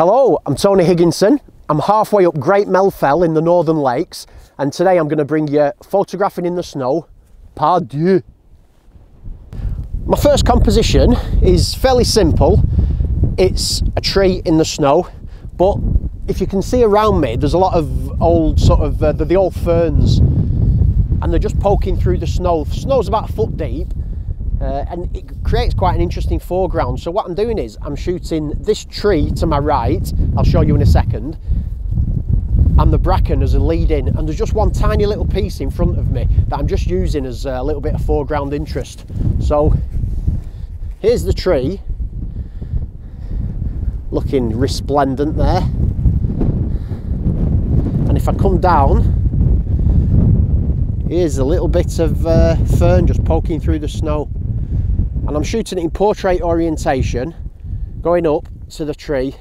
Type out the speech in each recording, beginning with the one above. Hello, I'm Tony Higginson. I'm halfway up Great Mell Fell in the Northern Lakes, and today I'm going to bring you Photographing in the Snow, Part 2. My first composition is fairly simple. It's a tree in the snow, but if you can see around me, there's a lot of old sort of the old ferns, and they're just poking through the snow. The snow's about a foot deep. And it creates quite an interesting foreground. So what I'm doing is I'm shooting this tree to my right, I'll show you in a second, and the bracken as a lead in, and there's just one tiny little piece in front of me that I'm just using as a little bit of foreground interest. So here's the tree, looking resplendent there, and if I come down, here's a little bit of fern just poking through the snow. And I'm shooting it in portrait orientation, going up to the tree,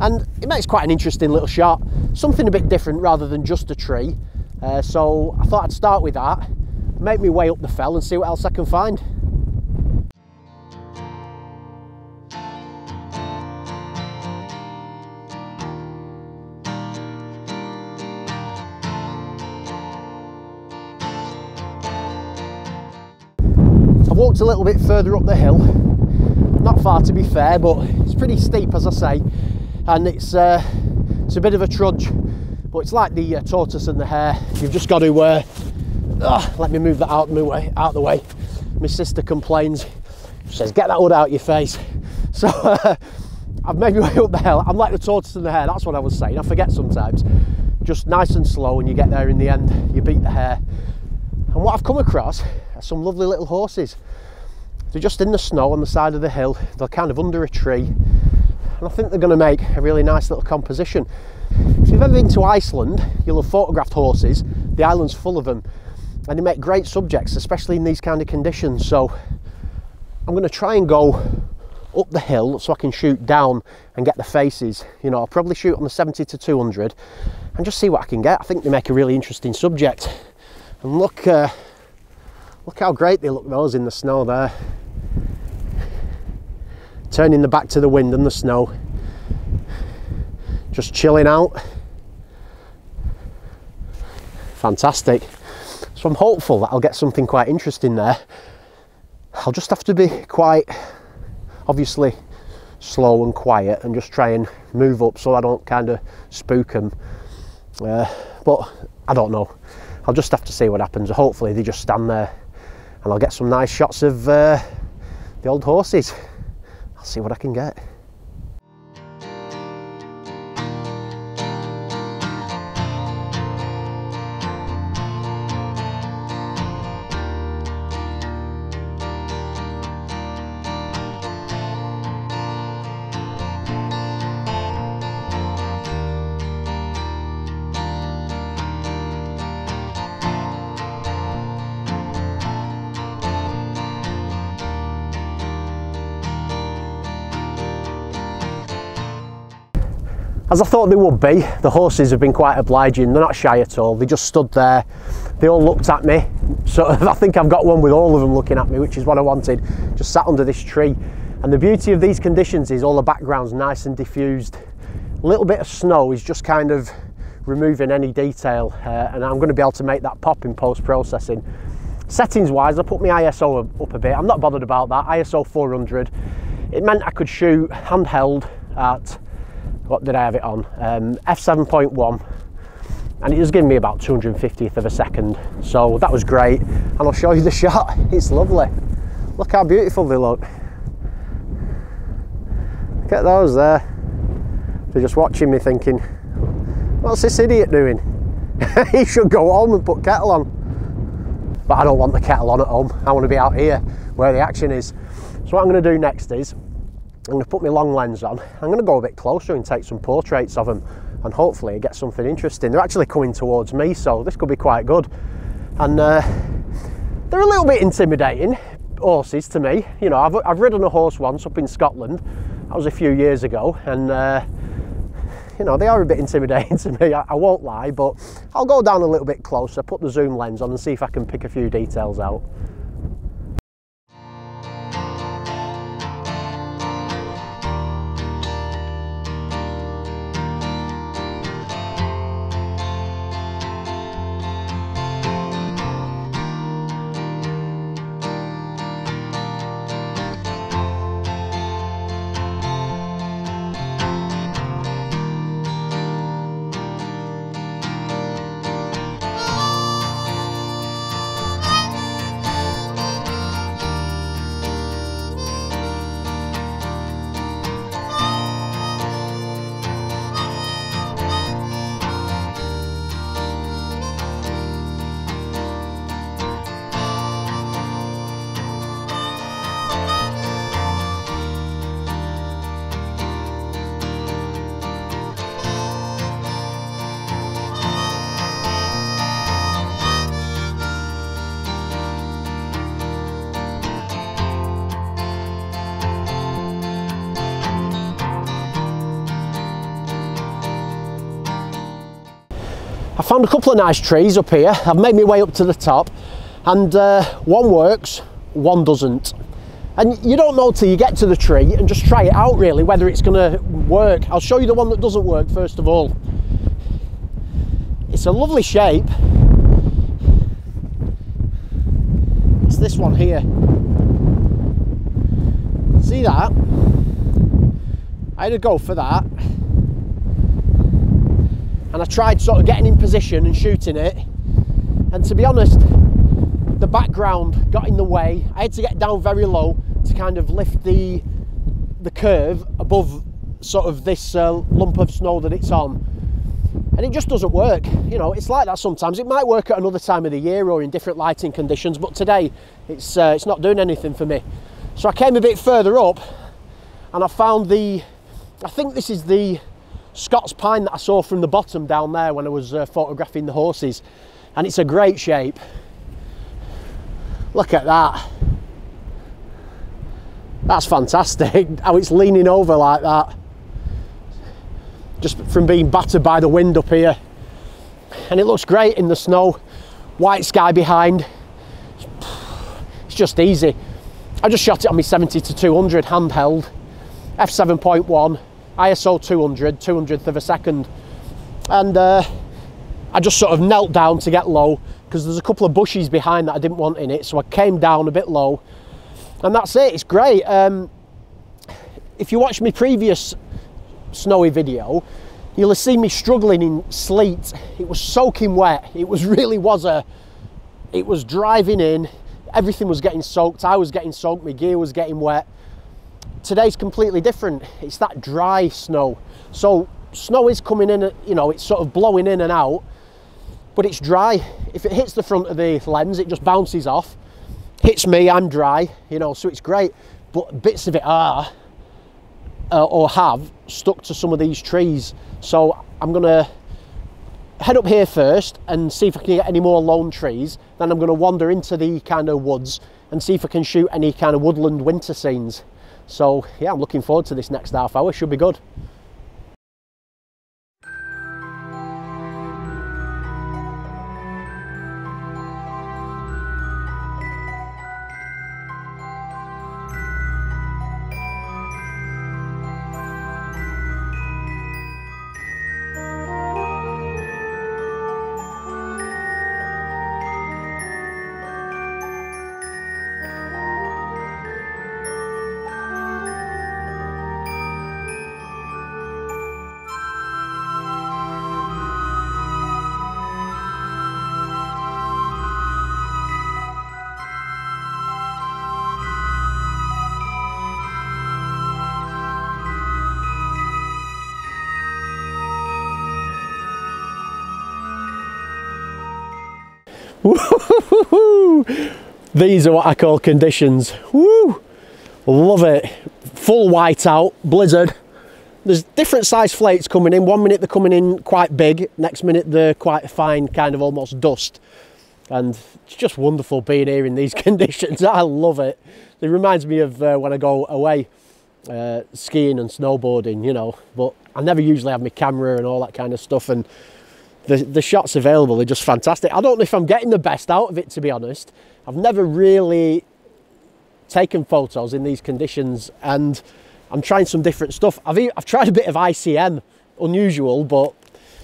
and it makes quite an interesting little shot, something a bit different rather than just a tree. So I thought I'd start with that, make my way up the fell and see what else I can find. I walked a little bit further up the hill, not far to be fair, but it's pretty steep as I say, and it's a bit of a trudge, but it's like the tortoise and the hare. You've just got to, let me move that out of the way. My sister complains, she says get that hood out of your face. So I've made my way up the hill. I'm like the tortoise and the hare, that's what I was saying, I forget sometimes. Just nice and slow, and you get there in the end, you beat the hare. And what I've come across are some lovely little horses. They're just in the snow on the side of the hill, they're kind of under a tree, and I think they're going to make a really nice little composition. If you've ever been to Iceland, you'll have photographed horses, the island's full of them, and they make great subjects, especially in these kind of conditions. So I'm going to try and go up the hill so I can shoot down and get the faces. You know, I'll probably shoot on the 70-200 and just see what I can get. I think they make a really interesting subject. And look how great they look, those in the snow there. Turning the back to the wind and the snow. Just chilling out. Fantastic. So I'm hopeful that I'll get something quite interesting there. I'll just have to be quite, obviously, slow and quiet and just try and move up so I don't kind of spook them. But I don't know. I'll just have to see what happens. Hopefully they just stand there and I'll get some nice shots of the old horses. I'll see what I can get. As I thought they would be, the horses have been quite obliging, they're not shy at all, they just stood there, they all looked at me, so I think I've got one with all of them looking at me, which is what I wanted, just sat under this tree. And the beauty of these conditions is all the background's nice and diffused, a little bit of snow is just kind of removing any detail, and I'm going to be able to make that pop in post-processing. Settings wise, I put my ISO up a bit, I'm not bothered about that, ISO 400, it meant I could shoot handheld at, what did I have it on, f7.1, and it was giving me about 250th of a second, so that was great. And I'll show you the shot, it's lovely, look how beautiful they look. Look at those there, they're just watching me thinking, what's this idiot doing? He should go home and put kettle on, but I don't want the kettle on at home, I want to be out here where the action is. So what I'm going to do next is I'm going to put my long lens on, I'm going to go a bit closer and take some portraits of them and hopefully get something interesting. They're actually coming towards me, so this could be quite good. And they're a little bit intimidating, horses, to me. You know, I've ridden a horse once up in Scotland, that was a few years ago, and you know, they are a bit intimidating to me, I won't lie, but I'll go down a little bit closer, put the zoom lens on and see if I can pick a few details out. I found a couple of nice trees up here. I've made my way up to the top, and one works, one doesn't. And you don't know till you get to the tree and just try it out really, whether it's gonna work. I'll show you the one that doesn't work first of all. It's a lovely shape. It's this one here. See that? I had a go for that. And I tried sort of getting in position and shooting it. And to be honest, the background got in the way. I had to get down very low to kind of lift the curve above sort of this lump of snow that it's on. And it just doesn't work. You know, it's like that sometimes. It might work at another time of the year or in different lighting conditions, but today it's not doing anything for me. So I came a bit further up and I found I think this is the Scots pine that I saw from the bottom down there when I was photographing the horses. And it's a great shape. Look at that. That's fantastic, how it's leaning over like that. Just from being battered by the wind up here. And it looks great in the snow. White sky behind. It's just easy. I just shot it on my 70-200 handheld. f7.1, ISO 200, 200th of a second. And I just sort of knelt down to get low because there's a couple of bushes behind that I didn't want in it. So I came down a bit low and that's it, it's great. If you watch my previous snowy video, you'll have seen me struggling in sleet. It was soaking wet. It was driving in. Everything was getting soaked. I was getting soaked. My gear was getting wet. Today's completely different. It's that dry snow. So snow is coming in, you know, it's sort of blowing in and out, but it's dry. If it hits the front of the lens, it just bounces off. Hits me, I'm dry, you know, so it's great. But bits of it are or have stuck to some of these trees. So I'm gonna head up here first and see if I can get any more lone trees. Then I'm gonna wander into the kind of woods and see if I can shoot any kind of woodland winter scenes. So yeah, I'm looking forward to this next half hour, should be good. These are what I call conditions. Woo! Love it. Full whiteout, blizzard. There's different size flakes coming in. One minute they're coming in quite big, next minute they're quite fine, kind of almost dust. And it's just wonderful being here in these conditions. I love it. It reminds me of when I go away skiing and snowboarding, you know, but I never usually have my camera and all that kind of stuff. And the shots available are just fantastic. I don't know if I'm getting the best out of it, to be honest. I've never really taken photos in these conditions and I'm trying some different stuff. I've tried a bit of ICM, unusual, but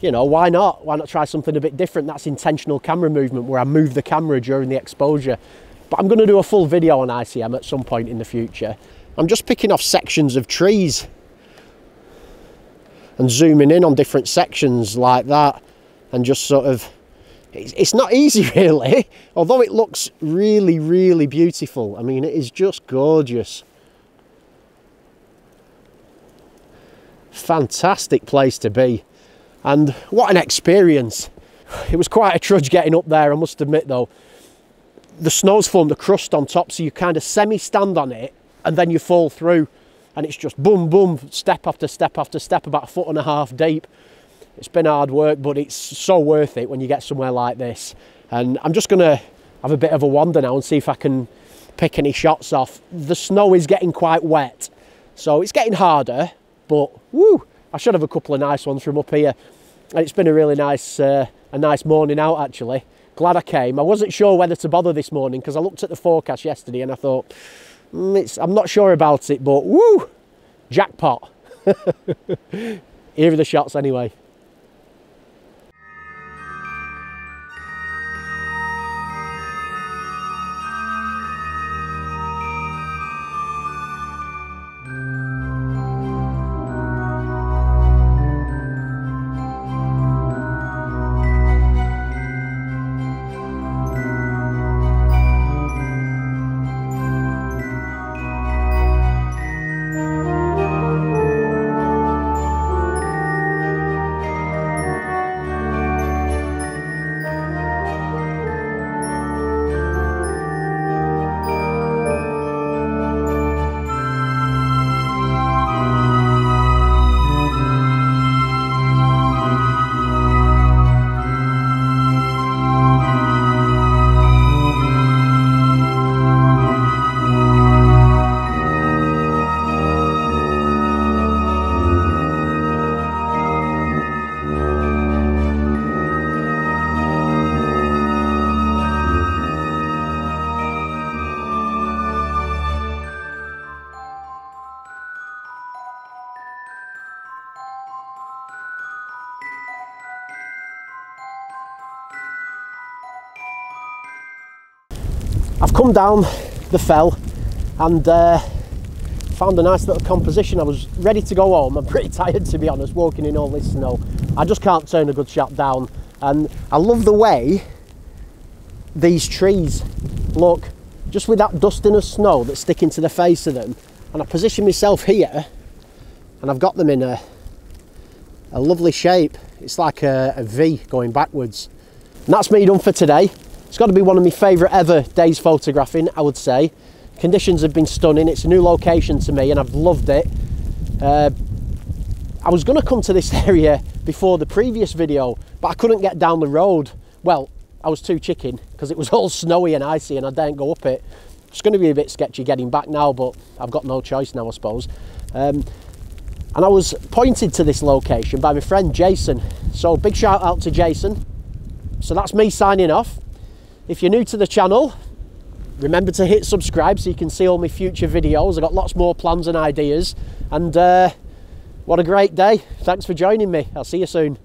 you know, why not? Why not try something a bit different? That's intentional camera movement where I move the camera during the exposure. But I'm gonna do a full video on ICM at some point in the future. I'm just picking off sections of trees and zooming in on different sections like that. And just sort of, it's not easy really, although it looks really, really beautiful. I mean, it is just gorgeous. Fantastic place to be. And what an experience. It was quite a trudge getting up there, I must admit though. The snow's formed a crust on top, so you kind of semi-stand on it and then you fall through. And it's just boom, boom, step after step after step, about 1.5 foot deep. It's been hard work, but it's so worth it when you get somewhere like this. And I'm just gonna have a bit of a wander now and see if I can pick any shots off. The snow is getting quite wet, so it's getting harder, but woo, I should have a couple of nice ones from up here. And it's been a really nice a nice morning out actually. Glad I came. I wasn't sure whether to bother this morning because I looked at the forecast yesterday and I thought, I'm not sure about it, but woo, jackpot. Here are the shots anyway. I've come down the fell and found a nice little composition. I was ready to go home. I'm pretty tired, to be honest, walking in all this snow. I just can't turn a good shot down. And I love the way these trees look, just with that dusting of snow that's sticking to the face of them. And I position myself here and I've got them in a lovely shape. It's like a V going backwards. And that's me done for today. It's got to be one of my favourite ever days photographing, I would say. Conditions have been stunning. It's a new location to me and I've loved it. I was going to come to this area before the previous video, but I couldn't get down the road. Well, I was too chicken because it was all snowy and icy and I daren't go up it. It's going to be a bit sketchy getting back now, but I've got no choice now, I suppose. And I was pointed to this location by my friend Jason. So big shout out to Jason. So that's me signing off. If you're new to the channel, remember to hit subscribe so you can see all my future videos. I've got lots more plans and ideas. And what a great day. Thanks for joining me. I'll see you soon.